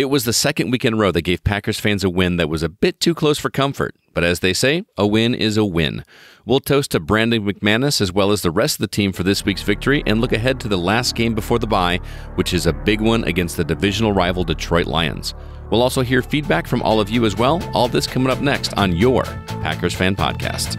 It was the second week in a row that gave Packers fans a win that was a bit too close for comfort. But as they say, a win is a win. We'll toast to Brandon McManus as well as the rest of the team for this week's victory and look ahead to the last game before the bye, which is a big one against the divisional rival Detroit Lions. We'll also hear feedback from all of you as well. All this coming up next on your Packers Fan Podcast.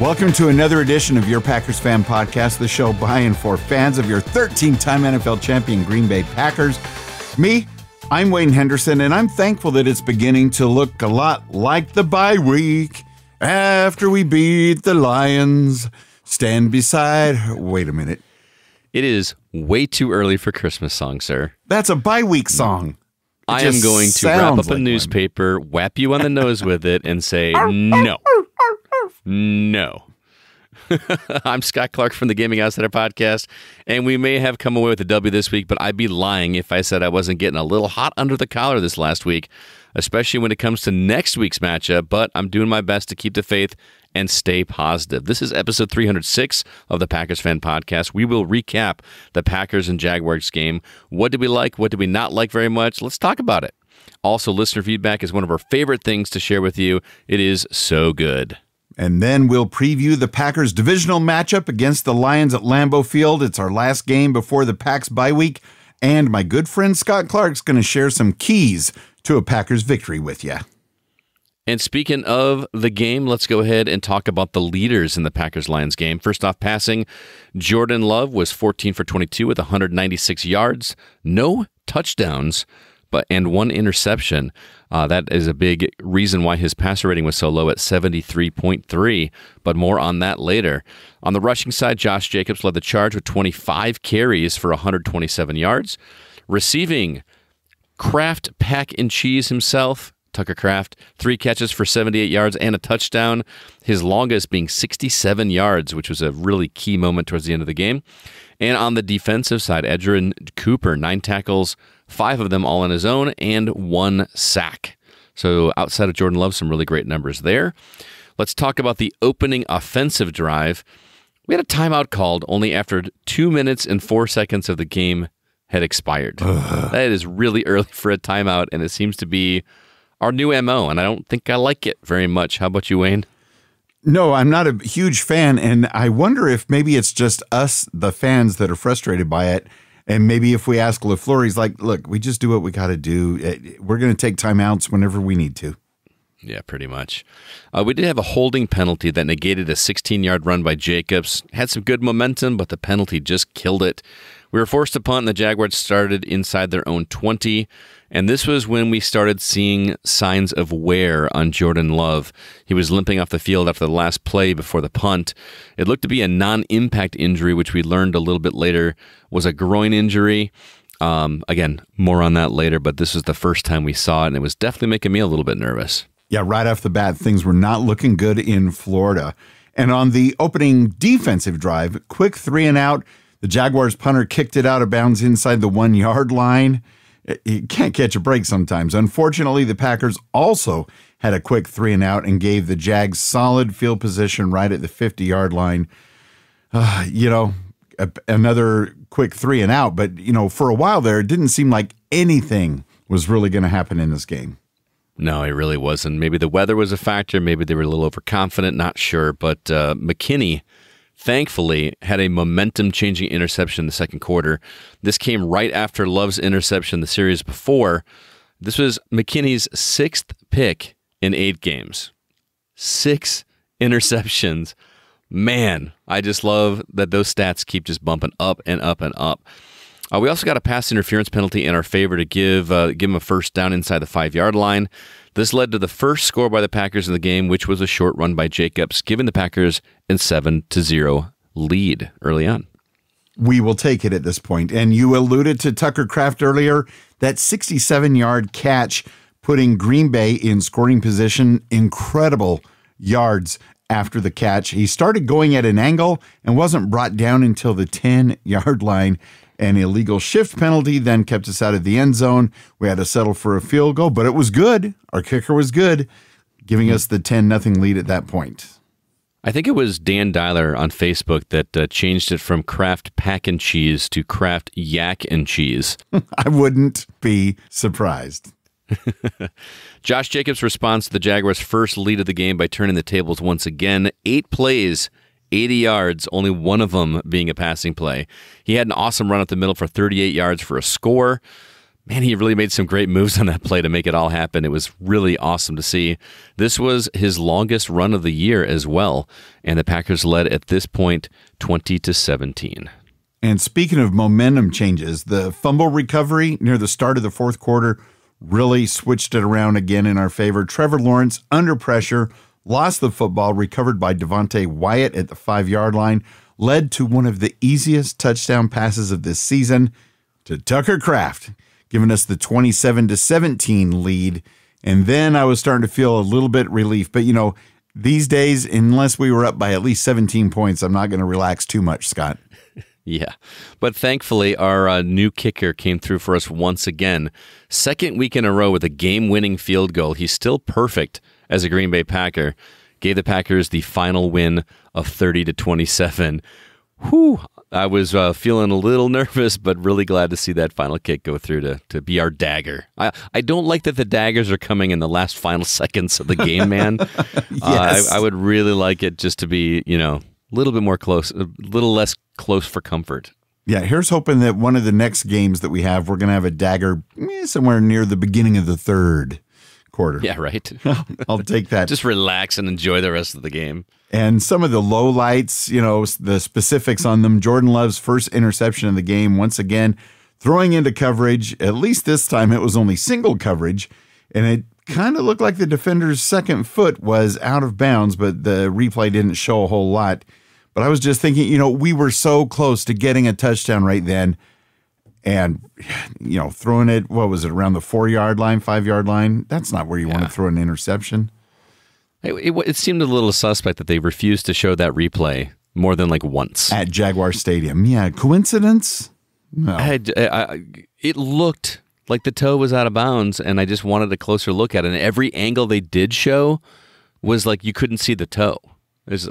Welcome to another edition of your Packers Fan Podcast, the show by and for fans of your 13-time NFL champion Green Bay Packers. I'm Wayne Henderson, and I'm thankful that it's beginning to look a lot like the bye week after we beat the Lions. Stand beside... Wait a minute. It is way too early for Christmas songs, sir. That's a bye week song. I am going to wrap up a newspaper, whap you on the nose with it, and say no. No. I'm Scott Clark from the Gaming Outsider Podcast, and we may have come away with a W this week, but I'd be lying if I said I wasn't getting a little hot under the collar this last week, especially when it comes to next week's matchup, but I'm doing my best to keep the faith and stay positive. This is episode 306 of the Packers Fan Podcast. We will recap the Packers and Jaguars game. What did we like? What did we not like very much? Let's talk about it. Also, listener feedback is one of our favorite things to share with you. It is so good. And then we'll preview the Packers' divisional matchup against the Lions at Lambeau Field. It's our last game before the Packs bye week. And my good friend Scott Clark's going to share some keys to a Packers victory with you. And speaking of the game, let's go ahead and talk about the leaders in the Packers-Lions game. First off, passing, Jordan Love was 14 for 22 with 196 yards, no touchdowns, and one interception. That is a big reason why his passer rating was so low at 73.3, but more on that later. On the rushing side, Josh Jacobs led the charge with 25 carries for 127 yards. Receiving, Kraft, Pack, and Cheese himself, Tucker Kraft, 3 catches for 78 yards and a touchdown, his longest being 67 yards, which was a really key moment towards the end of the game. And on the defensive side, Edgerrin Cooper, 9 tackles, 5 of them all on his own, and 1 sack. So outside of Jordan Love, some really great numbers there. Let's talk about the opening offensive drive. We had a timeout called only after 2 minutes and 4 seconds of the game had expired. That is really early for a timeout, and it seems to be our new MO, and I don't think I like it very much. How about you, Wayne? No, I'm not a huge fan, and I wonder if maybe it's just us, the fans, that are frustrated by it. And maybe if we ask LaFleur, he's like, look, we just do what we got to do. We're going to take timeouts whenever we need to. Yeah, pretty much. We did have a holding penalty that negated a 16-yard run by Jacobs. Had some good momentum, but the penalty just killed it. We were forced to punt, and the Jaguars started inside their own 20. And this was when we started seeing signs of wear on Jordan Love. He was limping off the field after the last play before the punt. It looked to be a non-impact injury, which we learned a little bit later was a groin injury. Again, more on that later, but this was the first time we saw it, and it was definitely making me a little bit nervous. Yeah, right off the bat, things were not looking good in Florida. And on the opening defensive drive, quick 3 and out, the Jaguars punter kicked it out of bounds inside the 1-yard line. You can't catch a break sometimes. Unfortunately, the Packers also had a quick 3 and out and gave the Jags solid field position right at the 50-yard line. Another quick 3 and out. But, you know, for a while there, it didn't seem like anything was really going to happen in this game. No, it really wasn't. Maybe the weather was a factor. Maybe they were a little overconfident. Not sure. But McKinney, thankfully, had a momentum-changing interception in the second quarter. This came right after Love's interception the series before. This was McKinney's 6th pick in 8 games. 6 interceptions. Man, I just love that those stats keep just bumping up and up and up. We also got a pass interference penalty in our favor to give him a first down inside the 5-yard line. This led to the first score by the Packers in the game, which was a short run by Jacobs, giving the Packers a 7-0 lead early on. We will take it at this point. And you alluded to Tucker Kraft earlier, that 67-yard catch putting Green Bay in scoring position, incredible yards after the catch. He started going at an angle and wasn't brought down until the 10-yard line. An illegal shift penalty then kept us out of the end zone. We had to settle for a field goal, but it was good. Our kicker was good, giving us the 10-0 lead at that point. I think it was Dan Dyler on Facebook that changed it from Kraft Pack and Cheese to Kraft Yak and Cheese. I wouldn't be surprised. Josh Jacobs responds to the Jaguars' first lead of the game by turning the tables once again. 8 plays, 80 yards, only one of them being a passing play. He had an awesome run up the middle for 38 yards for a score. Man, he really made some great moves on that play to make it all happen. It was really awesome to see. This was his longest run of the year as well, and the Packers led at this point 20-17. And speaking of momentum changes, the fumble recovery near the start of the fourth quarter really switched it around again in our favor. Trevor Lawrence, under pressure, lost the football, recovered by Devontae Wyatt at the 5-yard line, led to one of the easiest touchdown passes of this season to Tucker Kraft, giving us the 27-17 lead. And then I was starting to feel a little bit relief. But, you know, these days, unless we were up by at least 17 points, I'm not going to relax too much, Scott. Yeah. But thankfully, our new kicker came through for us once again. Second week in a row with a game-winning field goal. He's still perfect as a Green Bay Packer. Gave the Packers the final win of 30-27. Whew. I was feeling a little nervous, but really glad to see that final kick go through to be our dagger. I don't like that the daggers are coming in the last final seconds of the game, man. Yes. I would really like it just to be, you know, a little bit more close, a little less close for comfort. Yeah, here's hoping that one of the next games that we have, we're going to have a dagger somewhere near the beginning of the third quarter. Yeah, right. I'll take that. Just relax and enjoy the rest of the game. And some of the low lights, you know, the specifics on them. Jordan Love's first interception of the game, once again, throwing into coverage. At least this time it was only single coverage. And it kind of looked like the defender's second foot was out of bounds, but the replay didn't show a whole lot. But I was just thinking, you know, we were so close to getting a touchdown right then. And, you know, throwing it, what was it, around the 4-yard line, 5-yard line? That's not where you want to throw an interception. It seemed a little suspect that they refused to show that replay more than like once. At Jaguar Stadium. Yeah. Coincidence? No. It looked like the toe was out of bounds, and I just wanted a closer look at it. And every angle they did show was like you couldn't see the toe.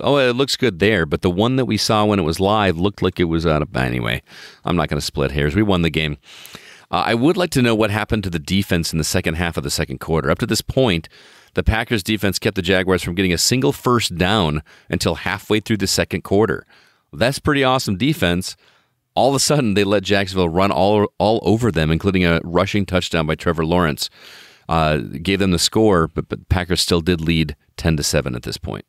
Oh, it looks good there, but the one that we saw when it was live looked like it was out of... Anyway, I'm not going to split hairs. We won the game. I would like to know what happened to the defense in the second half of the second quarter. Up to this point, the Packers' defense kept the Jaguars from getting a single first down until halfway through the second quarter. That's pretty awesome defense. All of a sudden, they let Jacksonville run all over them, including a rushing touchdown by Trevor Lawrence. Gave them the score, but Packers still did lead 10-7 at this point.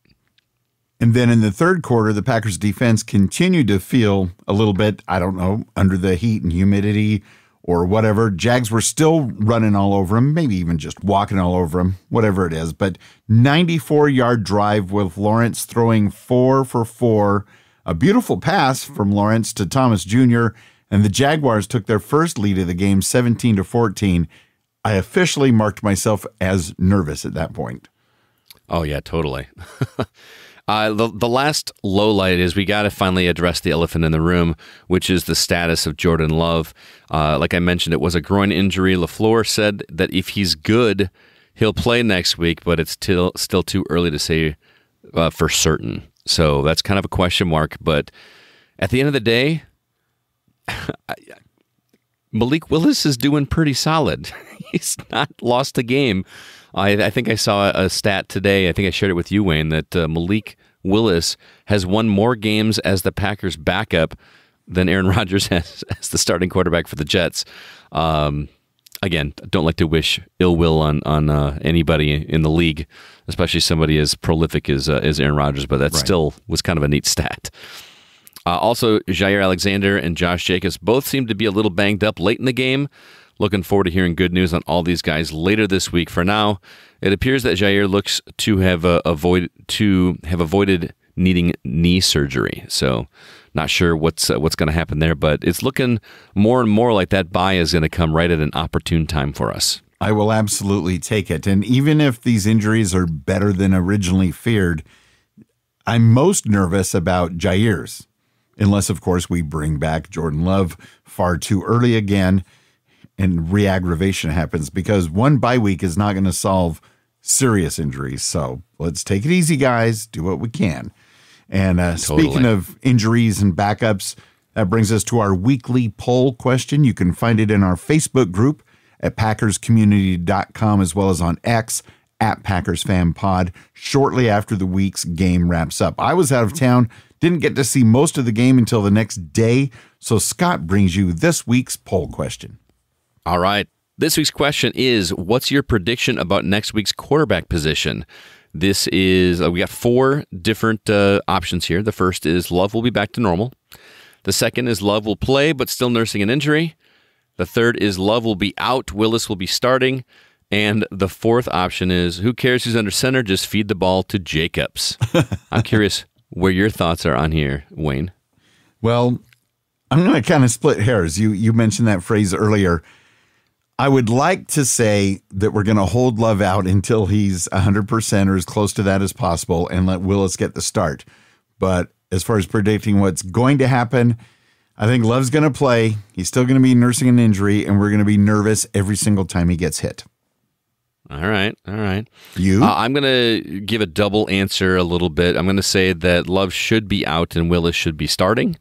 And then in the third quarter, the Packers defense continued to feel a little bit, I don't know, under the heat and humidity or whatever. Jags were still running all over them, maybe even just walking all over them, whatever it is. But 94-yard drive with Lawrence throwing 4 for 4. A beautiful pass from Lawrence to Thomas Jr., and the Jaguars took their first lead of the game, 17-14. I officially marked myself as nervous at that point. Oh, yeah, totally. The last lowlight is we got to finally address the elephant in the room, which is the status of Jordan Love. Like I mentioned, it was a groin injury. LaFleur said that if he's good, he'll play next week, but it's still too early to say for certain. So that's kind of a question mark. But at the end of the day, Malik Willis is doing pretty solid. He's not lost the game. I think I saw a stat today, I think I shared it with you, Wayne, that Malik Willis has won more games as the Packers' backup than Aaron Rodgers has as the starting quarterback for the Jets. Again, don't like to wish ill will on anybody in the league, especially somebody as prolific as Aaron Rodgers, but that still was kind of a neat stat. Also, Jair Alexander and Josh Jacobs both seemed to be a little banged up late in the game. Looking forward to hearing good news on all these guys later this week. For now, it appears that Jair looks to have avoided needing knee surgery. So, not sure what's going to happen there, but it's looking more and more like that bye is going to come right at an opportune time for us. I will absolutely take it. And even if these injuries are better than originally feared, I'm most nervous about Jair's, unless of course we bring back Jordan Love far too early again. And re-aggravation happens, because one bye week is not going to solve serious injuries. So let's take it easy, guys. Do what we can. And totally. Speaking of injuries and backups, that brings us to our weekly poll question. You can find it in our Facebook group at PackersCommunity.com, as well as on X at PackersFanPod, shortly after the week's game wraps up. I was out of town, didn't get to see most of the game until the next day, so Scott brings you this week's poll question. All right. This week's question is, what's your prediction about next week's quarterback position? This is, we got four different options here. The first is Love will be back to normal. The second is Love will play, but still nursing an injury. The third is Love will be out, Willis will be starting. And the fourth option is, who cares who's under center? Just feed the ball to Jacobs. I'm curious where your thoughts are on here, Wayne. Well, I'm going to kind of split hairs. You mentioned that phrase earlier. I would like to say that we're going to hold Love out until he's 100% or as close to that as possible and let Willis get the start. But as far as predicting what's going to happen, I think Love's going to play. He's still going to be nursing an injury, and we're going to be nervous every single time he gets hit. All right, all right. You? I'm going to give a double answer a little bit. I'm going to say that Love should be out and Willis should be starting.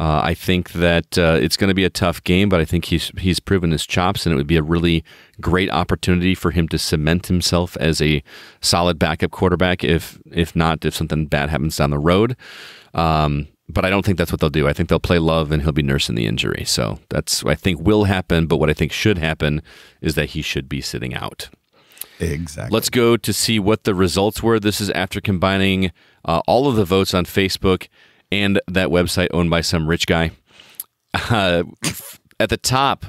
I think that it's going to be a tough game, but I think he's proven his chops, and it would be a really great opportunity for him to cement himself as a solid backup quarterback, if something bad happens down the road. But I don't think that's what they'll do. I think they'll play Love, and he'll be nursing the injury. So that's what I think will happen, but what I think should happen is that he should be sitting out. Exactly. Let's go to see what the results were. This is after combining all of the votes on Facebook and that website owned by some rich guy. At the top,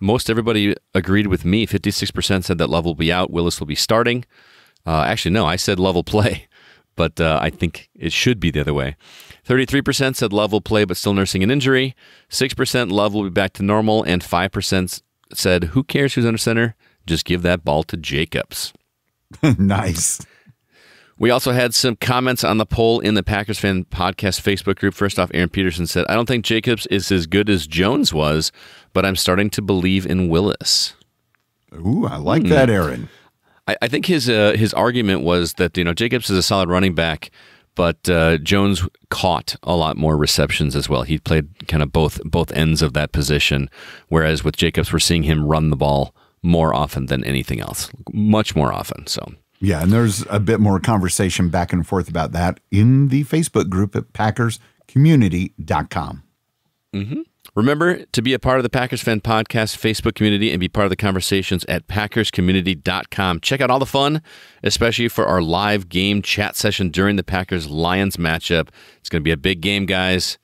most everybody agreed with me. 56% said that Love will be out, Willis will be starting. Actually, no, I said Love will play, but I think it should be the other way. 33% said Love will play, but still nursing an injury. 6% Love will be back to normal, and 5% said, who cares who's under center? Just give that ball to Jacobs. Nice. We also had some comments on the poll in the Packers Fan Podcast Facebook group. First off, Aaron Peterson said, I don't think Jacobs is as good as Jones was, but I'm starting to believe in Willis. Ooh, I like that, Aaron. I think his argument was that, you know, Jacobs is a solid running back, but Jones caught a lot more receptions as well. He played kind of both ends of that position, whereas with Jacobs, we're seeing him run the ball more often than anything else, much more often. So yeah, and there's a bit more conversation back and forth about that in the Facebook group at PackersCommunity.com. Remember to be a part of the Packers Fan Podcast Facebook community and be part of the conversations at PackersCommunity.com. Check out all the fun, especially for our live game chat session during the Packers-Lions matchup. It's going to be a big game, guys.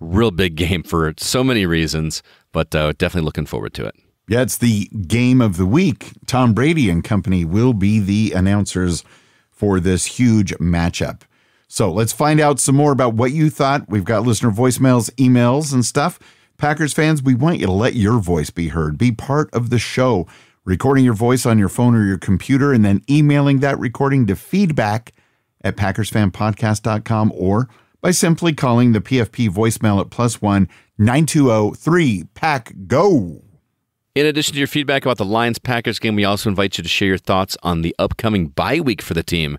Real big game for so many reasons, but definitely looking forward to it. Yeah, it's the game of the week. Tom Brady and company will be the announcers for this huge matchup. So let's find out some more about what you thought. We've got listener voicemails, emails, and stuff. Packers fans, we want you to let your voice be heard. Be part of the show. Recording your voice on your phone or your computer and then emailing that recording to feedback at PackersFanPodcast.com or by simply calling the PFP voicemail at +1 920 3 PACK GO. In addition to your feedback about the Lions-Packers game, we also invite you to share your thoughts on the upcoming bye week for the team.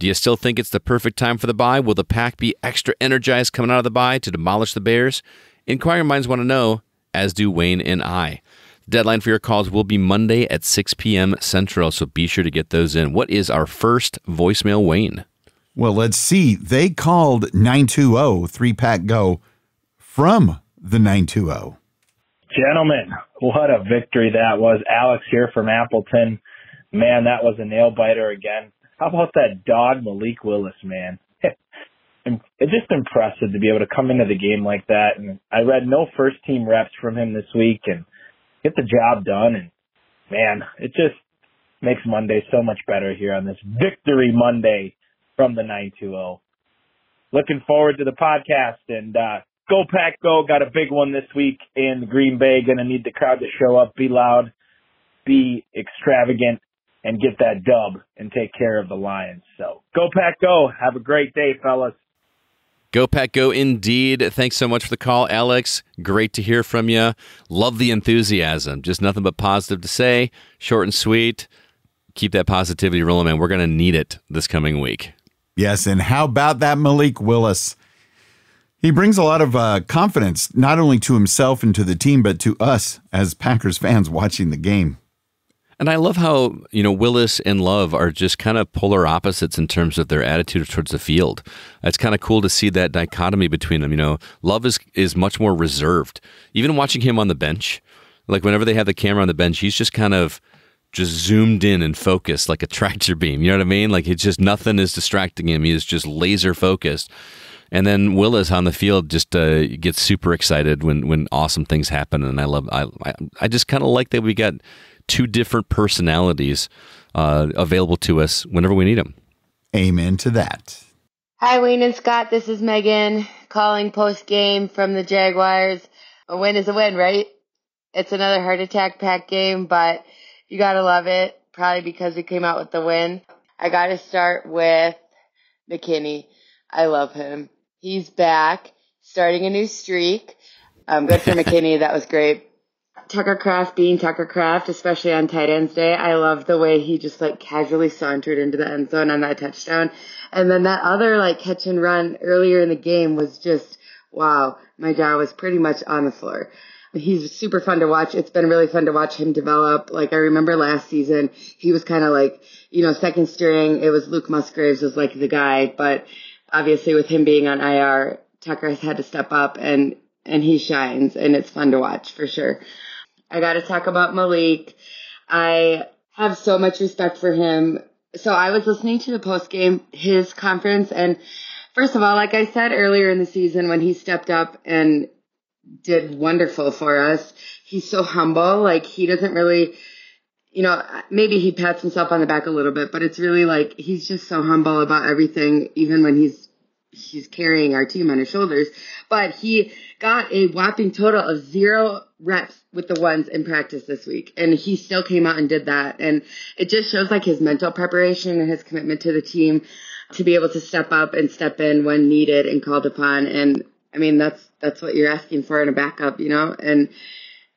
Do you still think it's the perfect time for the bye? Will the Pack be extra energized coming out of the bye to demolish the Bears? Inquiring minds want to know, as do Wayne and I. The deadline for your calls will be Monday at 6 p.m. Central, so be sure to get those in. What is our first voicemail, Wayne? Well, let's see. They called 920-3PACK-GO from the 920. Gentlemen, what a victory that was. Alex here from Appleton. Man, that was a nail-biter again. How about that dog Malik Willis, man? It's just impressive to be able to come into the game like that. And I read no first-team reps from him this week and get the job done. And, man, it just makes Monday so much better here on this Victory Monday from the 920. Looking forward to the podcast, and go Pack Go. Got a big one this week in Green Bay. Going to need the crowd to show up, be loud, be extravagant, and get that dub and take care of the Lions. So go Pack Go. Have a great day, fellas. Go Pack Go indeed. Thanks so much for the call, Alex. Great to hear from you. Love the enthusiasm. Just nothing but positive to say. Short and sweet. Keep that positivity rolling, man. We're going to need it this coming week. Yes, and how about that Malik Willis? He brings a lot of confidence, not only to himself and to the team, but to us as Packers fans watching the game. And I love how, you know, Willis and Love are just kind of polar opposites in terms of their attitude towards the field. It's kind of cool to see that dichotomy between them. You know, Love is much more reserved. Even watching him on the bench, like whenever they have the camera on the bench, he's just kind of just zoomed in and focused like a tractor beam. You know what I mean? Like it's just nothing is distracting him. He is just laser focused. And then Willis on the field just gets super excited when awesome things happen. And I just kind of like that we got two different personalities available to us whenever we need them. Amen to that. Hi, Wayne and Scott. This is Megan calling post-game from the Jaguars. A win is a win, right? It's another heart attack pack game, but you got to love it, probably because we came out with the win. I got to start with McKinney. I love him. He's back, starting a new streak. Good for McKinney. That was great. Tucker Kraft being Tucker Kraft, especially on tight ends day. I love the way he just like casually sauntered into the end zone on that touchdown. And then that other like catch and run earlier in the game was just, wow, my jaw was pretty much on the floor. He's super fun to watch. It's been really fun to watch him develop. Like I remember last season, he was kind of like, you know, second string. It was Luke Musgraves was like the guy, but obviously with him being on IR, Tucker has had to step up and he shines, and it's fun to watch for sure. I got to talk about Malik. I have so much respect for him. So I was listening to the postgame, his conference, and first of all, like I said earlier in the season when he stepped up and did wonderful for us, he's so humble. Like he doesn't really, you know, maybe he pats himself on the back a little bit, but it's really like he's just so humble about everything, even when he's carrying our team on his shoulders. But he got a whopping total of 0 reps with the ones in practice this week, and he still came out and did that. And it just shows like his mental preparation and his commitment to the team to be able to step up and step in when needed and called upon. And I mean, that's what you're asking for in a backup, you know, and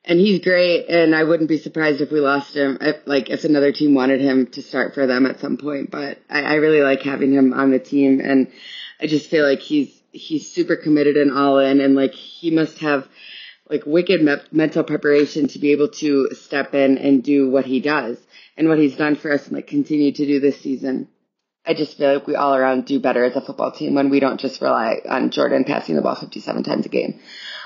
he's great. And I wouldn't be surprised if we lost him, if another team wanted him to start for them at some point. But I really like having him on the team, and I just feel like he's super committed and all in, and like he must have like wicked mental preparation to be able to step in and do what he does and what he's done for us, and like continue to do this season. I just feel like we all around do better as a football team when we don't just rely on Jordan passing the ball 57 times a game.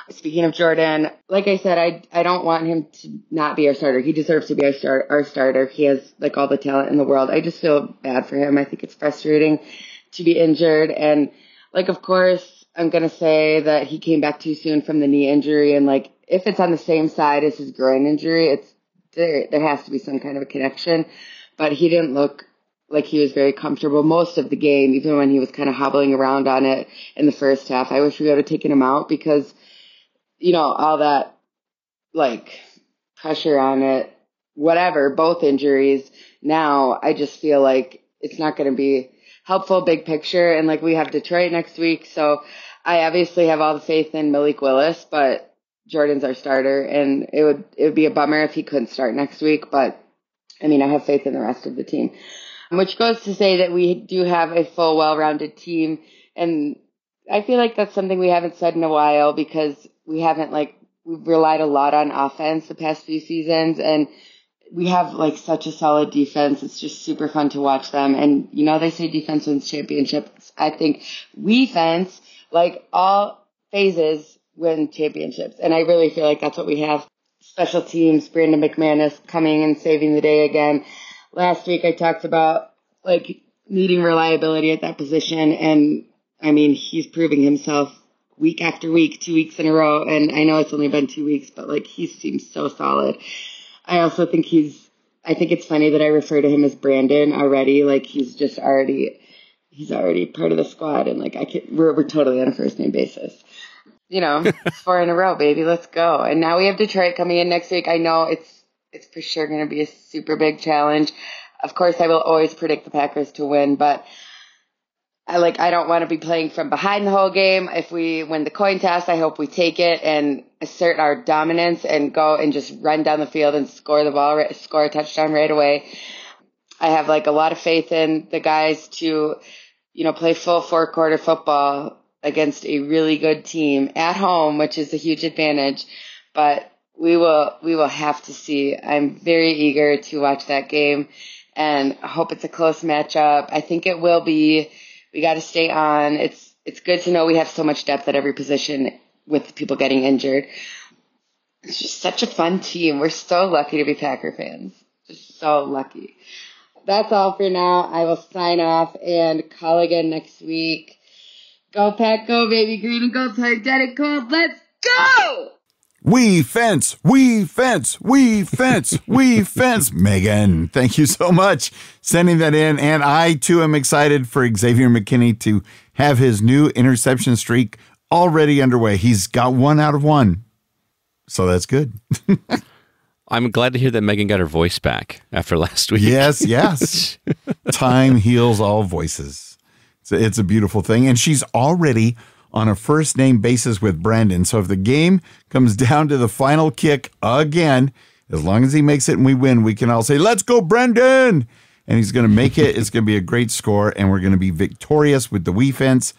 Speaking of Jordan, like I said, I don't want him to not be our starter. He deserves to be our starter. He has like all the talent in the world. I just feel bad for him. I think it's frustrating to be injured. And like, of course, I'm going to say that he came back too soon from the knee injury. And like, if it's on the same side as his groin injury, it's there has to be some kind of a connection, but he didn't look like he was very comfortable most of the game, even when he was kind of hobbling around on it in the first half. I wish we would have taken him out because, you know, all that like pressure on it, whatever, both injuries. Now I just feel like it's not going to be helpful big picture, and like we have Detroit next week, so I obviously have all the faith in Malik Willis, but Jordan's our starter, and it would be a bummer if he couldn't start next week, but I mean, I have faith in the rest of the team, which goes to say that we do have a full, well-rounded team, and I feel like that's something we haven't said in a while because we've relied a lot on offense the past few seasons, and we have like such a solid defense. It's just super fun to watch them. And you know, they say defense wins championships. I think we fence like all phases win championships. And I really feel like that's what we have. Special teams, Brandon McManus coming and saving the day again. Last week I talked about like needing reliability at that position. And I mean, he's proving himself week after week, 2 weeks in a row. And I know it's only been 2 weeks, but like he seems so solid. I also think I think it's funny that I refer to him as Brandon already. Like he's already part of the squad, and like we're totally on a first name basis. You know, 4 in a row, baby, let's go. And now we have Detroit coming in next week. I know it's for sure going to be a super big challenge. Of course, I will always predict the Packers to win, but I don't want to be playing from behind the whole game. If we win the coin toss, I hope we take it and assert our dominance and go and just run down the field and score the ball, score a touchdown right away. I have like a lot of faith in the guys to you know, play full four-quarter football against a really good team at home, which is a huge advantage. But we will have to see. I'm very eager to watch that game, and I hope it's a close matchup. I think it will be. We got to stay on. It's good to know we have so much depth at every position with people getting injured. It's just such a fun team. We're so lucky to be Packer fans. Just so lucky. That's all for now. I will sign off and call again next week. Go Pack, go baby, green and gold, play dead and cold. Let's go! We fence, we fence, we fence, we fence. Megan, thank you so much sending that in. And I, too, am excited for Xavier McKinney to have his new interception streak already underway. He's got 1 out of 1. So that's good. I'm glad to hear that Megan got her voice back after last week. Yes, yes. Time heals all voices. It's a beautiful thing. And she's already on a first-name basis with Brandon. So if the game comes down to the final kick again, as long as he makes it and we win, we can all say, let's go, Brandon! And he's going to make it. It's going to be a great score, and we're going to be victorious with the Wee Fence.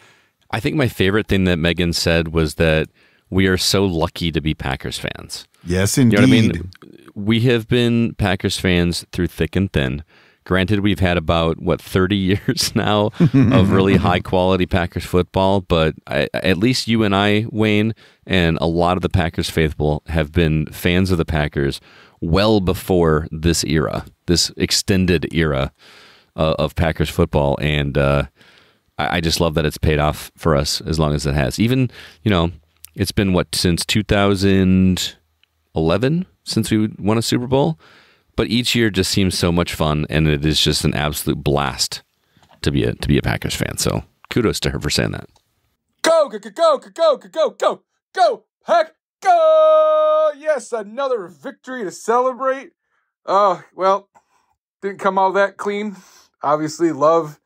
I think my favorite thing that Megan said was that we are so lucky to be Packers fans. Yes, indeed. You know what I mean? We have been Packers fans through thick and thin. Granted, we've had about, what, 30 years now of really high-quality Packers football, but at least you and I, Wayne, and a lot of the Packers faithful have been fans of the Packers well before this era, this extended era of Packers football, and I just love that it's paid off for us as long as it has. Even, you know, it's been, what, since 2011 since we won a Super Bowl? But each year just seems so much fun, and it is just an absolute blast to be a Packers fan. So kudos to her for saying that. Go, go, go, go, go, go, go, go, Pack, go! Yes, another victory to celebrate. Well, didn't come all that clean. Obviously, Love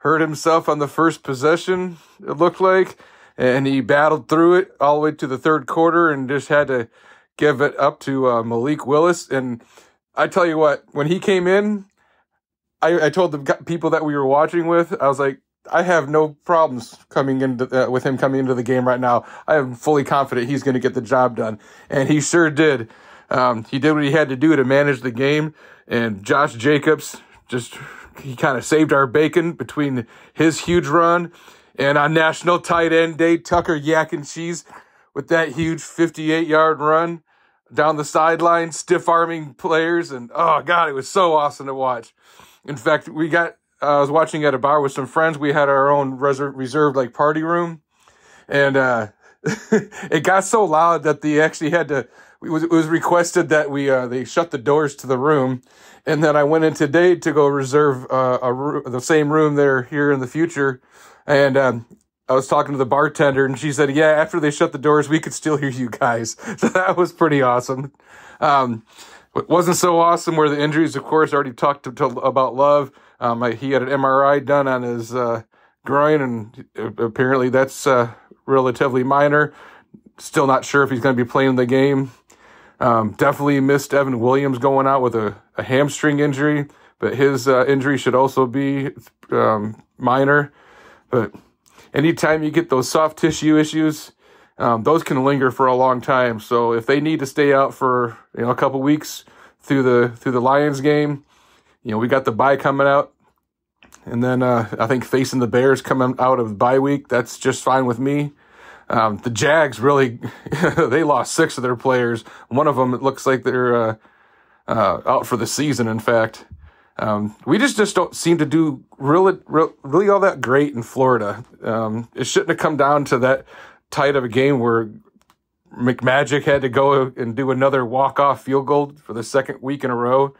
hurt himself on the first possession, it looked like, and he battled through it all the way to the third quarter and just had to give it up to Malik Willis. And I tell you what, when he came in, I told the people that we were watching with, I was like, I have no problems coming into with him coming into the game right now. I am fully confident he's going to get the job done. And he sure did. He did what he had to do to manage the game. And Josh Jacobs, he kind of saved our bacon between his huge run and on National Tight End Day, Tucker Yak and Cheese with that huge 58-yard run down the sideline, stiff-arming players, and oh, God, it was so awesome to watch. In fact, I was watching at a bar with some friends. We had our own reserved, like, party room, and it got so loud that they actually had to, it was requested that they shut the doors to the room, and then I went in today to go reserve the same room there here in the future, and I was talking to the bartender, and she said, yeah, after they shut the doors, we could still hear you guys. So that was pretty awesome. What wasn't so awesome were the injuries, of course. I already talked about Love. He had an MRI done on his groin, and apparently that's relatively minor. Still not sure if he's going to be playing the game. Definitely missed Evan Williams going out with a hamstring injury, but his injury should also be minor. But anytime you get those soft tissue issues, those can linger for a long time. So if they need to stay out for a couple weeks through the Lions game, we got the bye coming out, and then I think facing the Bears coming out of bye week, that's just fine with me. The Jags really they lost 6 of their players. One of them, it looks like they're out for the season. In fact. We just don't seem to do really all that great in Florida. It shouldn't have come down to that tight of a game where McMagic had to go and do another walk-off field goal for the second week in a row.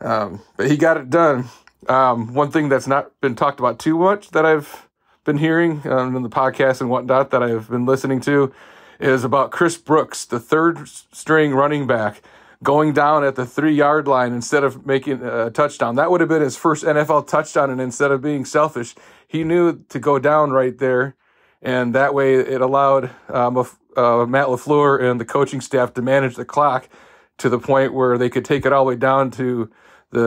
But he got it done. One thing that's not been talked about too much that I've been hearing in the podcast and whatnot that I've been listening to is about Chris Brooks, the third-string running back, going down at the 3-yard line instead of making a touchdown. That would have been his first NFL touchdown, and instead of being selfish, he knew to go down right there, and that way it allowed Matt LaFleur and the coaching staff to manage the clock to the point where they could take it all the way down to 2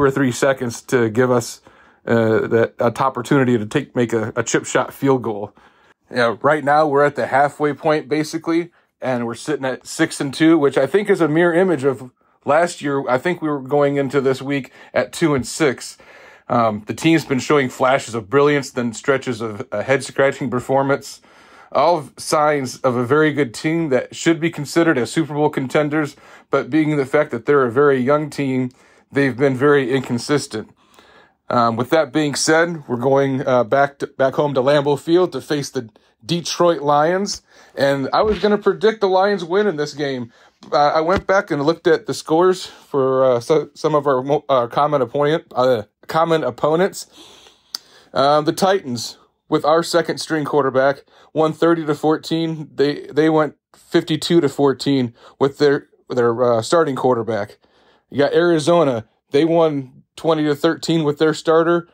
or 3 seconds to give us that opportunity to make a chip shot field goal. You know, right now we're at the halfway point basically, and we're sitting at 6-2, which I think is a mirror image of last year. I think we were going into this week at 2-6. The team's been showing flashes of brilliance, then stretches of a head-scratching performance. All signs of a very good team that should be considered as Super Bowl contenders, but being the fact that they're a very young team, they've been very inconsistent. With that being said, we're going back home to Lambeau Field to face the Detroit Lions, and I was going to predict the Lions win in this game. I went back and looked at the scores for some of our common opponents. The Titans, with our second-string quarterback, won 30-14. They went 52-14 with their starting quarterback. You got Arizona. They won 20-13 with their starter.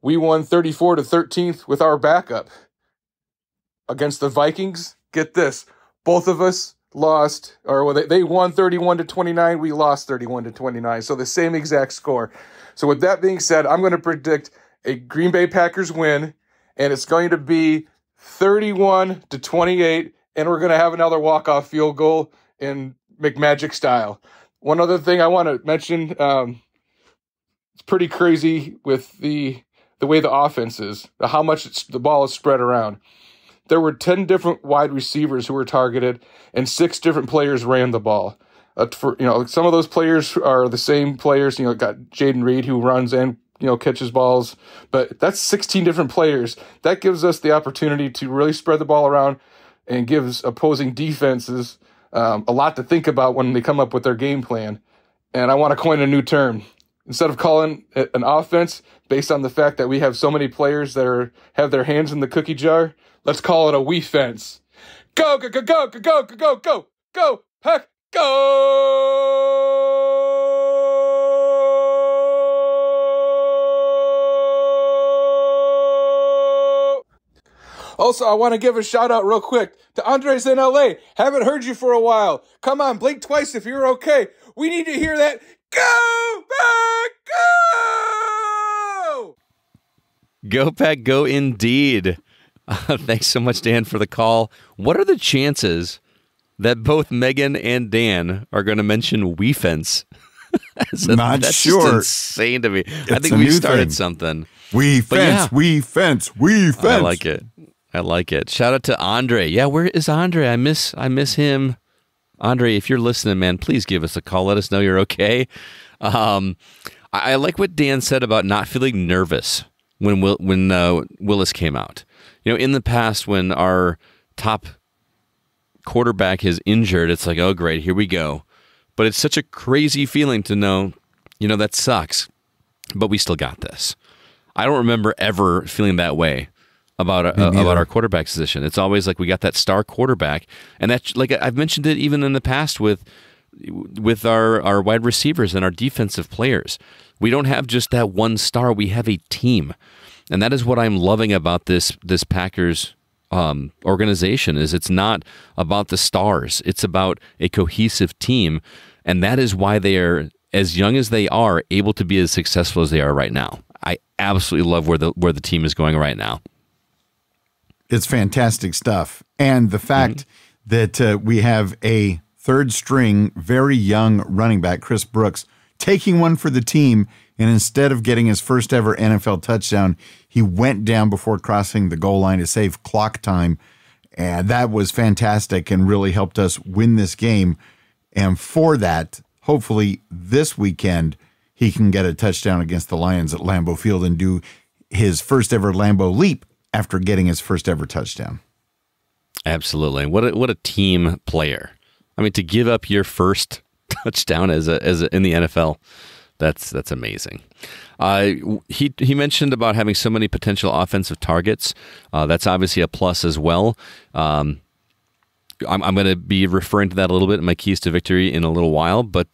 We won 34-13 with our backup. Against the Vikings, get this, both of us lost, or well, they won 31-29. We lost 31-29. So the same exact score. So with that being said, I'm going to predict a Green Bay Packers win, and it's going to be 31-28, and we're going to have another walk-off field goal in McMagic style. One other thing I want to mention, it's pretty crazy with the way the offense is, how much the ball is spread around. There were 10 different wide receivers who were targeted, and 6 different players ran the ball. Some of those players are the same players. You know, got Jaden Reed, who runs and catches balls, but that's 16 different players. That gives us the opportunity to really spread the ball around and gives opposing defenses a lot to think about when they come up with their game plan. And I want to coin a new term. Instead of calling it an offense based on the fact that we have so many players that have their hands in the cookie jar, let's call it a we fence. Go, go, go, go, go, go, go, go, go, go, Pack, go! Also, I want to give a shout out real quick to Andres in LA. Haven't heard you for a while. Come on, blink twice if you're okay. We need to hear that. Go, Pack, go! Go, Pack, go indeed. Thanks so much, Dan, for the call. What are the chances that both Megan and Dan are going to mention WeFence? That's sure. That's insane to me. It's I think we started thing. Something. WeFence, yeah. WeFence, WeFence. I like it. I like it. Shout out to Andre. Yeah, where is Andre? I miss him. Andre, if you're listening, man, please give us a call. Let us know you're okay. I like what Dan said about not feeling nervous when Willis came out. You know, in the past, when our top quarterback is injured, it's like, oh, great, here we go. But it's such a crazy feeling to know, that sucks, but we still got this. I don't remember ever feeling that way about our quarterback position. It's always like we got that star quarterback. And that's, like I've mentioned it even in the past with our wide receivers and our defensive players. We don't have just that one star. We have a team. And that is what I'm loving about this Packers organization is it's not about the stars. It's about a cohesive team. And that is why they are, as young as they are, able to be as successful as they are right now. I absolutely love where the team is going right now. It's fantastic stuff. And the fact that we have a third string, very young running back, Chris Brooks, taking one for the team, and instead of getting his first ever NFL touchdown, he went down before crossing the goal line to save clock time. And that was fantastic and really helped us win this game. And for that, hopefully this weekend, he can get a touchdown against the Lions at Lambeau Field and do his first ever Lambeau leap after getting his first ever touchdown. Absolutely. What a team player. I mean, to give up your first touchdown in the NFL, that's amazing. He mentioned about having so many potential offensive targets. That's obviously a plus as well. I'm going to be referring to that a little bit in my keys to victory in a little while, but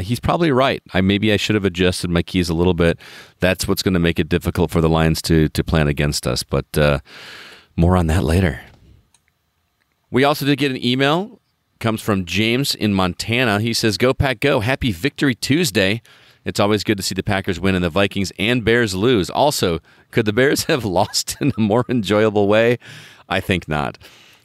he's probably right. Maybe I should have adjusted my keys a little bit. That's what's going to make it difficult for the Lions to plan against us. But more on that later. We also did get an email. Comes from James in Montana. He says, "Go Pack, go! Happy Victory Tuesday! It's always good to see the Packers win and the Vikings and Bears lose. Also, could the Bears have lost in a more enjoyable way? I think not.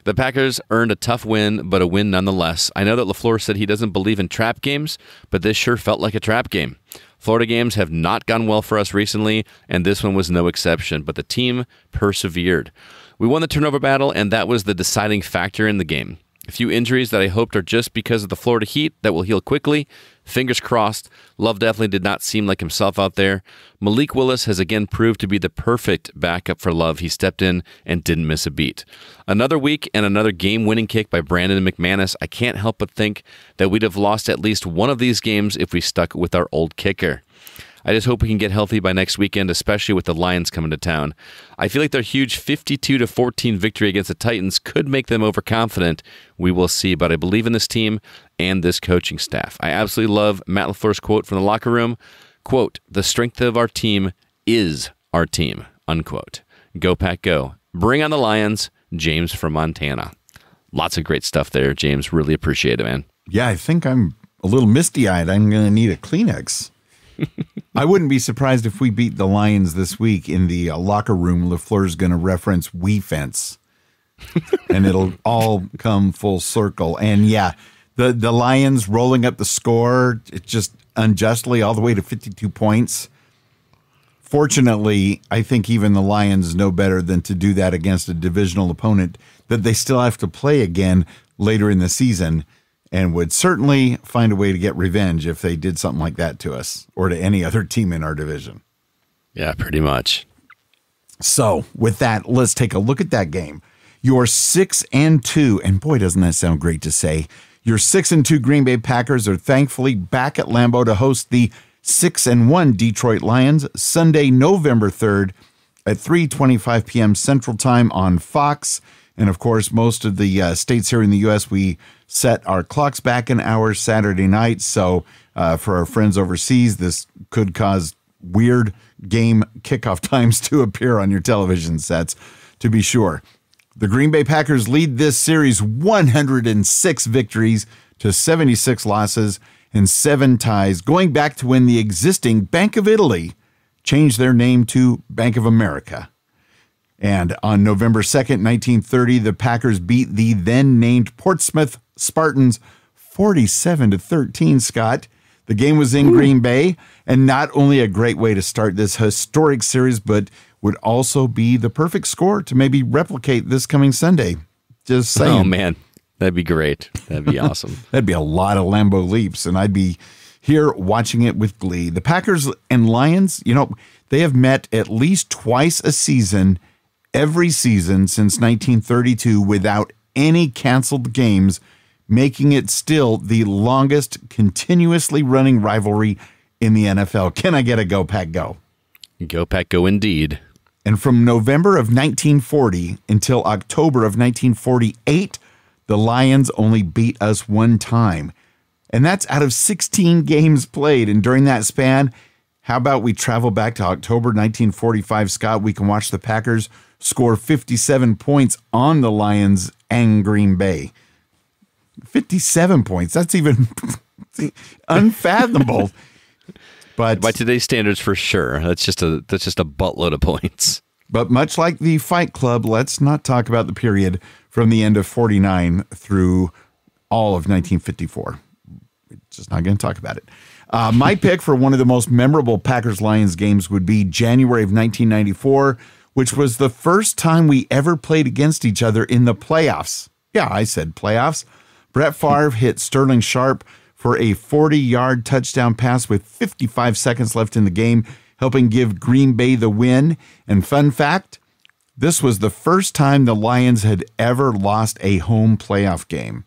The Packers earned a tough win, but a win nonetheless. I know that LaFleur said he doesn't believe in trap games, but this sure felt like a trap game. Florida games have not gone well for us recently, and this one was no exception, but the team persevered. We won the turnover battle, and that was the deciding factor in the game. A few injuries that I hoped are just because of the Florida heat that will heal quickly. Fingers crossed. Love definitely did not seem like himself out there. Malik Willis has again proved to be the perfect backup for Love. He stepped in and didn't miss a beat. Another week and another game-winning kick by Brandon McManus. I can't help but think that we'd have lost at least one of these games if we stuck with our old kicker. I just hope we can get healthy by next weekend, especially with the Lions coming to town. I feel like their huge 52-14 victory against the Titans could make them overconfident. We will see, but I believe in this team and this coaching staff. I absolutely love Matt LaFleur's quote from the locker room, quote, "The strength of our team is our team," unquote. Go Pack Go. Bring on the Lions, James from Montana. Lots of great stuff there, James. Really appreciate it, man. Yeah, I think I'm a little misty-eyed. I'm going to need a Kleenex. I wouldn't be surprised if we beat the Lions this week. In the locker room, LaFleur's going to reference "we fence," and it'll all come full circle. And yeah, the Lions rolling up the score, it just unjustly all the way to 52 points. Fortunately, I think even the Lions know better than to do that against a divisional opponent that they still have to play again later in the season, and would certainly find a way to get revenge if they did something like that to us or to any other team in our division. Yeah, pretty much. So with that, let's take a look at that game. Your 6-2, and boy, doesn't that sound great to say. Your 6-2 Green Bay Packers are thankfully back at Lambeau to host the 6-1 Detroit Lions Sunday, November 3rd at 3:25 p.m. Central Time on Fox. And, of course, most of the states here in the U.S., we set our clocks back an hour Saturday night. So for our friends overseas, this could cause weird game kickoff times to appear on your television sets, to be sure. The Green Bay Packers lead this series 106 victories to 76 losses and 7 ties, going back to when the existing Bank of Italy changed their name to Bank of America. And on November 2nd, 1930, the Packers beat the then-named Portsmouth Spartans 47-13, Scott. The game was in Green Bay, and not only a great way to start this historic series, but would also be the perfect score to maybe replicate this coming Sunday. Just saying. Oh, man. That'd be great. That'd be awesome. That'd be a lot of Lambeau leaps, and I'd be here watching it with glee. The Packers and Lions, you know, they have met at least twice a season every season since 1932 without any canceled games, making it still the longest continuously running rivalry in the NFL. Can I get a Go Pack Go? Go Pack Go indeed. And from November of 1940 until October of 1948, the Lions only beat us one time. And that's out of 16 games played. And during that span, how about we travel back to October 1945, Scott? We can watch the Packers score 57 points on the Lions and Green Bay. 57 points. That's even unfathomable. But by today's standards, for sure. That's just a buttload of points. But much like the Fight Club, let's not talk about the period from the end of 49 through all of 1954. We're just not going to talk about it. My pick for one of the most memorable Packers-Lions games would be January of 1994, which was the first time we ever played against each other in the playoffs. Yeah, I said playoffs. Brett Favre hit Sterling Sharp for a 40-yard touchdown pass with 55 seconds left in the game, helping give Green Bay the win. And fun fact, this was the first time the Lions had ever lost a home playoff game,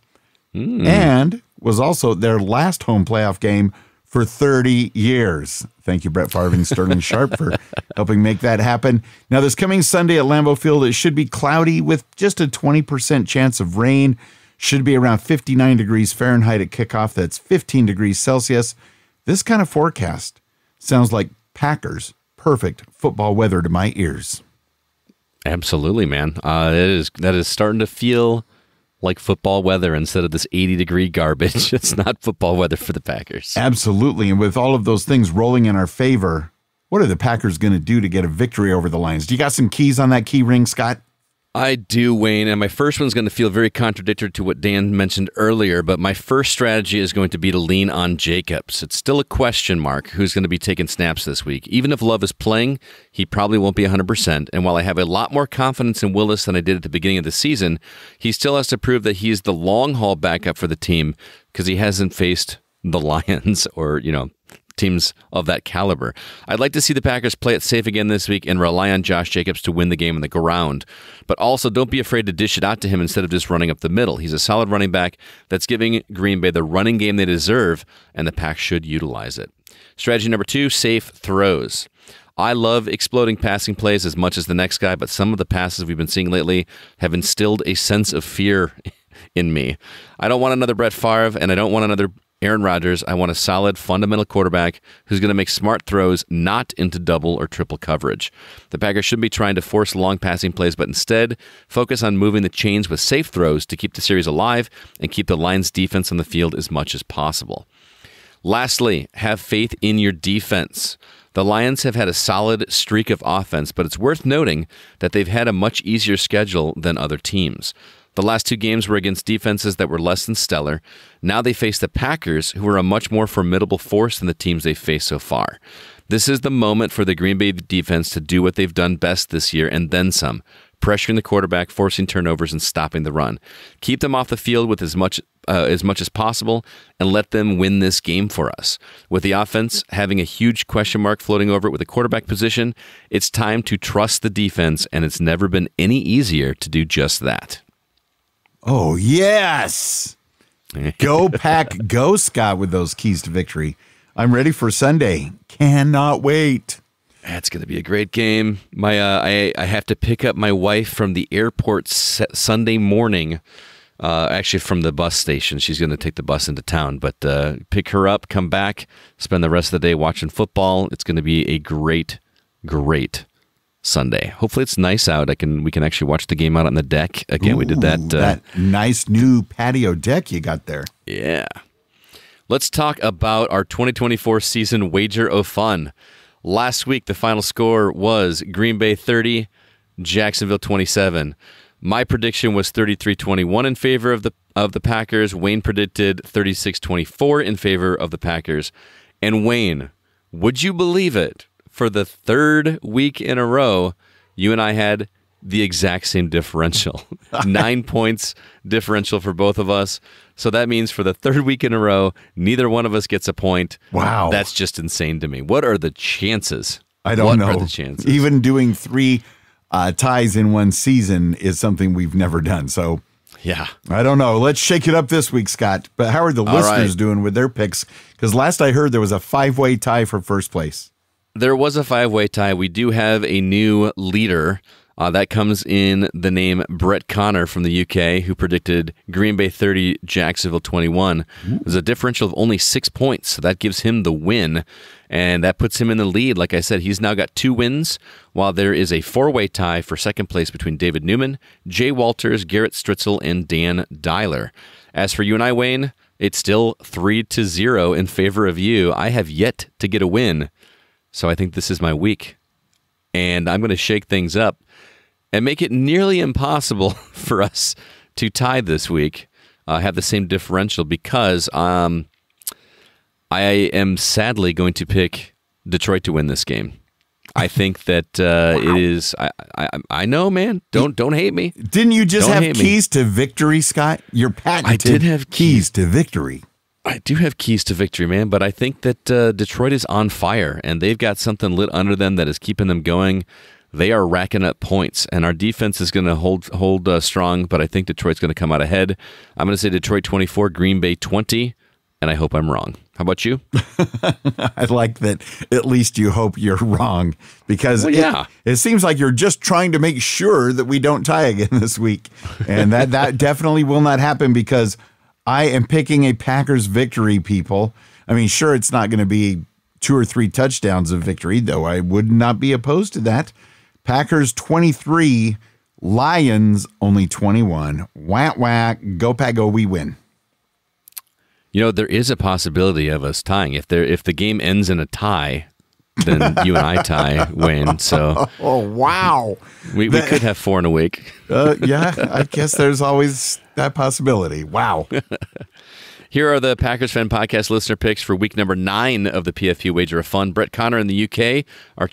and was also their last home playoff game for 30 years. Thank you, Brett Favre and Sterling Sharp, for helping make that happen. Now, this coming Sunday at Lambeau Field, it should be cloudy with just a 20% chance of rain. Should be around 59 degrees Fahrenheit at kickoff. That's 15 degrees Celsius. This kind of forecast sounds like Packers perfect football weather to my ears. Absolutely, man. That is starting to feel like football weather instead of this 80-degree garbage. It's not football weather for the Packers. Absolutely. And with all of those things rolling in our favor, what are the Packers going to do to get a victory over the Lions? Do you got some keys on that key ring, Scott? I do, Wayne, and my first one's going to feel very contradictory to what Dan mentioned earlier, but my first strategy is going to be to lean on Jacobs. It's still a question mark who's going to be taking snaps this week. Even if Love is playing, he probably won't be 100%, and while I have a lot more confidence in Willis than I did at the beginning of the season, he still has to prove that he's the long-haul backup for the team because he hasn't faced the Lions or, you know, teams of that caliber. I'd like to see the Packers play it safe again this week and rely on Josh Jacobs to win the game on the ground. But also, don't be afraid to dish it out to him instead of just running up the middle. He's a solid running back that's giving Green Bay the running game they deserve, and the Pack should utilize it. Strategy number two, safe throws. I love exploding passing plays as much as the next guy, but some of the passes we've been seeing lately have instilled a sense of fear in me. I don't want another Brett Favre, and I don't want another Aaron Rodgers. I want a solid, fundamental quarterback who's going to make smart throws, not into double or triple coverage. The Packers shouldn't be trying to force long passing plays, but instead focus on moving the chains with safe throws to keep the series alive and keep the Lions' defense on the field as much as possible. Lastly, have faith in your defense. The Lions have had a solid streak of offense, but it's worth noting that they've had a much easier schedule than other teams. The last two games were against defenses that were less than stellar. Now they face the Packers, who are a much more formidable force than the teams they've faced so far. This is the moment for the Green Bay defense to do what they've done best this year and then some, pressuring the quarterback, forcing turnovers, and stopping the run. Keep them off the field with as much as possible and let them win this game for us. With the offense having a huge question mark floating over it with the quarterback position, it's time to trust the defense, and it's never been any easier to do just that. Oh, yes. Go Pack, go Scott with those keys to victory. I'm ready for Sunday. Cannot wait. That's going to be a great game. My I have to pick up my wife from the airport Sunday morning. Actually, from the bus station. She's going to take the bus into town, but pick her up, come back, spend the rest of the day watching football. It's going to be a great, great Sunday. Hopefully it's nice out. We can actually watch the game out on the deck. Again, ooh, we did that. That nice new patio deck you got there. Yeah. Let's talk about our 2024 season wager of fun. Last week, the final score was Green Bay 30, Jacksonville 27. My prediction was 33-21 in favor of the Packers. Wayne predicted 36-24 in favor of the Packers. And Wayne, would you believe it? For the third week in a row, you and I had the exact same differential. 9 points differential for both of us. So that means for the third week in a row, neither one of us gets a point. Wow. That's just insane to me. What are the chances? I don't know. What are the chances? Even doing three ties in one season is something we've never done. So yeah, I don't know. Let's shake it up this week, Scott. But how are the listeners doing with their picks? Because last I heard there was a five-way tie for first place. There was a five-way tie. We do have a new leader. That comes in the name Brett Connor from the UK, who predicted Green Bay 30, Jacksonville 21. There's a differential of only 6 points, so that gives him the win, and that puts him in the lead. Like I said, he's now got 2 wins, while there is a 4-way tie for second place between David Newman, Jay Walters, Garrett Stritzel, and Dan Dyler. As for you and I, Wayne, it's still 3-0 in favor of you. I have yet to get a win. So I think this is my week, and I'm going to shake things up and make it nearly impossible for us to tie this week, have the same differential, because I am sadly going to pick Detroit to win this game. I think that wow. It is. I know, man. Don't hate me. Didn't you just have keys to victory, Scott? Your patented. I did have keys to victory. I do have keys to victory, man, but I think that Detroit is on fire, and they've got something lit under them that is keeping them going. They are racking up points, and our defense is going to hold strong, but I think Detroit's going to come out ahead. I'm going to say Detroit 24, Green Bay 20, and I hope I'm wrong. How about you? I like that at least you hope you're wrong, because well, yeah, it seems like you're just trying to make sure that we don't tie again this week, and that definitely will not happen, because I am picking a Packers victory, people. I mean, sure, it's not going to be 2 or 3 touchdowns of victory, though I would not be opposed to that. Packers 23, Lions only 21. Whack, whack. Go Pack, go, we win. You know, there is a possibility of us tying. If the game ends in a tie, then you and I tie, Wayne. So, oh wow, we could have four in a week. Yeah, I guess there's always that possibility. Wow. Here are the Packers Fan Podcast listener picks for week number 9 of the PFP Wager of Fun. Brett Connor in the UK, our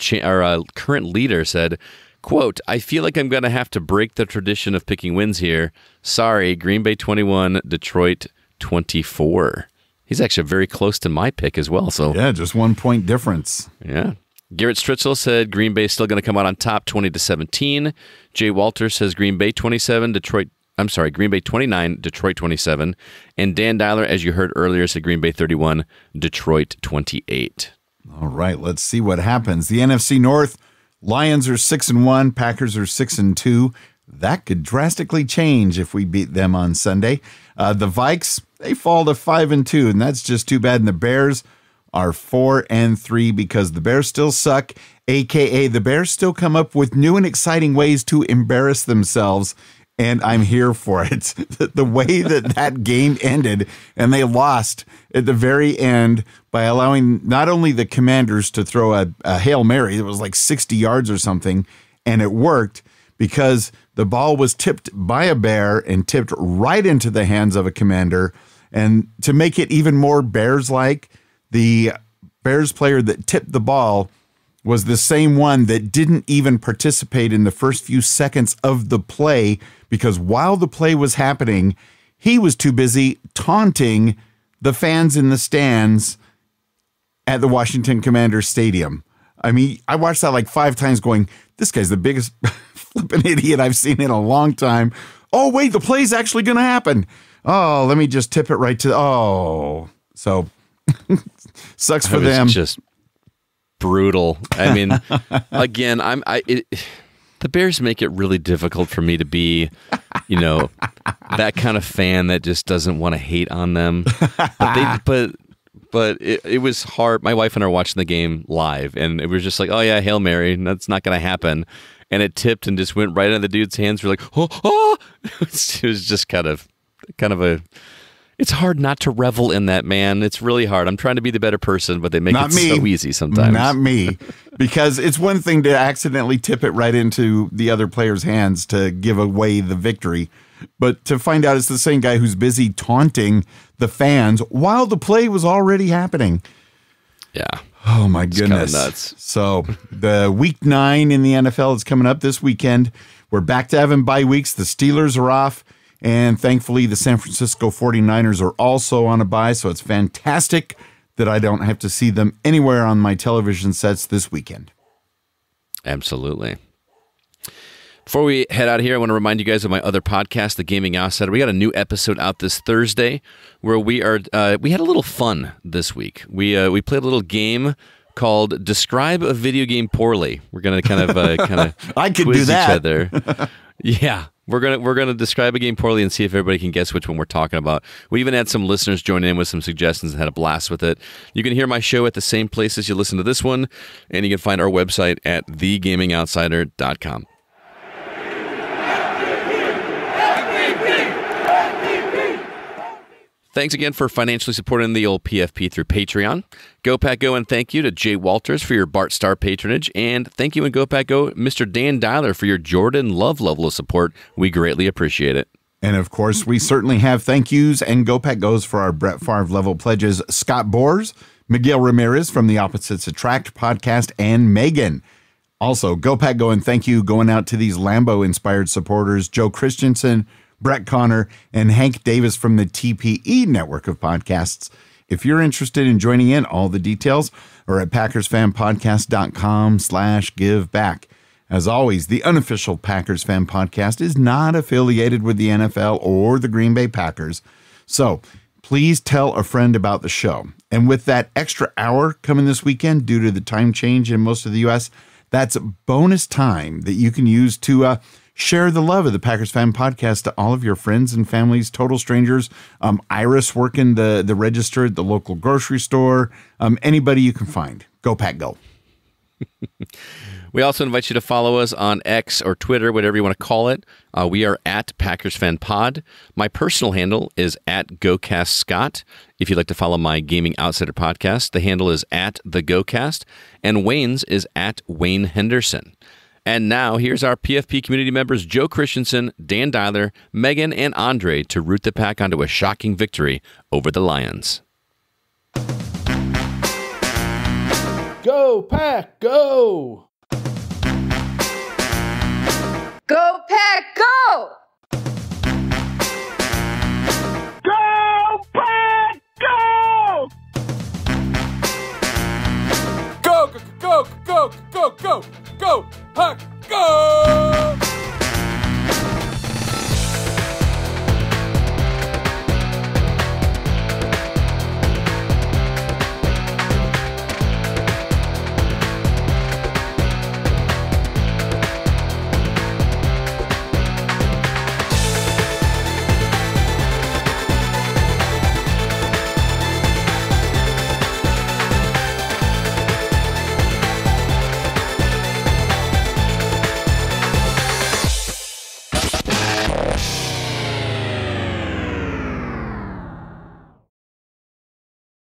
current leader, said, quote, I feel like I'm going to have to break the tradition of picking wins here. Sorry, Green Bay 21, Detroit 24. He's actually very close to my pick as well. So yeah, just 1 point difference. Yeah. Garrett Stritzel said Green Bay still going to come out on top 20-17. Jay Walter says Green Bay 27, Green Bay 29, Detroit 27. And Dan Dyler, as you heard earlier, said Green Bay 31, Detroit 28. All right, let's see what happens. The NFC North, Lions are 6-1, Packers are 6-2. That could drastically change if we beat them on Sunday. The Vikes, they fall to 5-2, and that's just too bad. And the Bears are 4-3 because the Bears still suck, a.k.a. the Bears still come up with new and exciting ways to embarrass themselves, and I'm here for it. The way that game ended, and they lost at the very end by allowing not only the Commanders to throw a Hail Mary that was like 60 yards or something, and it worked because the ball was tipped by a Bear and tipped right into the hands of a Commander. And to make it even more Bears-like, the Bears player that tipped the ball was the same one that didn't even participate in the first few seconds of the play, because while the play was happening, he was too busy taunting the fans in the stands at the Washington Commanders Stadium. I mean, I watched that like 5 times going, this guy's the biggest flipping idiot I've seen in a long time. Oh, wait, the play's actually going to happen. Oh, let me just tip it right to, oh. So, sucks for them. Just brutal. I mean, again, the Bears make it really difficult for me to be, you know, that kind of fan that just doesn't want to hate on them. But it was hard. My wife and I were watching the game live, and it was just like, oh, yeah, Hail Mary. That's not going to happen. And it tipped and just went right into the dude's hands. We're like, oh. It was just kind of a – it's hard not to revel in that, man. It's really hard. I'm trying to be the better person, but they make it so easy sometimes. Not me. Because it's one thing to accidentally tip it right into the other player's hands to give away the victory. But to find out it's the same guy who's busy taunting the fans while the play was already happening. Yeah. Oh, my goodness. It's kind of nuts. So the week 9 in the NFL is coming up this weekend. We're back to having bye weeks. The Steelers are off, and thankfully the San Francisco 49ers are also on a bye, so it's fantastic that I don't have to see them anywhere on my television sets this weekend. Absolutely. Before we head out of here, I want to remind you guys of my other podcast, The Gaming Outsider. We got a new episode out this Thursday where we had a little fun this week. We played a little game called Describe a Video Game Poorly. We're going to kind of I could quiz do that. Each other. Yeah. We're gonna describe a game poorly and see if everybody can guess which one we're talking about. We even had some listeners join in with some suggestions and had a blast with it. You can hear my show at the same places you listen to this one, and you can find our website at thegamingoutsider.com. Thanks again for financially supporting the old PFP through Patreon. Go Pack Go, and thank you to Jay Walters for your Bart Star patronage. And thank you, and Go Pack Go, Mr. Dan Dyler, for your Jordan Love level of support. We greatly appreciate it. And, of course, we certainly have thank yous and Go Pack Goes for our Brett Favre level pledges, Scott Bors, Miguel Ramirez from the Opposites Attract podcast, and Megan. Also, Go Pack Go, and thank you going out to these Lambeau-inspired supporters, Joe Christensen, Brett Connor, and Hank Davis from the TPE network of podcasts. If you're interested in joining in, all the details are at PackersFanPodcast.com/giveback. As always, the unofficial Packers Fan Podcast is not affiliated with the NFL or the Green Bay Packers, so please tell a friend about the show. And with that extra hour coming this weekend due to the time change in most of the U.S., that's bonus time that you can use to share the love of the Packers Fan Podcast to all of your friends and families, total strangers, Iris working the register at the local grocery store, anybody you can find. Go Pack Go. We also invite you to follow us on X or Twitter, whatever you want to call it. We are at Packers Fan Pod. My personal handle is at GoCastScott. If you'd like to follow my Gaming Outsider podcast, the handle is at The GoCast, and Wayne's is at Wayne Henderson. And now, here's our PFP community members, Joe Christensen, Dan Dyler, Megan, and Andre, to root the pack onto a shocking victory over the Lions. Go, Pack, go! Go, Pack, go! Go, Pack, go! Go, go, go, go, go, go! Go, Pack, go!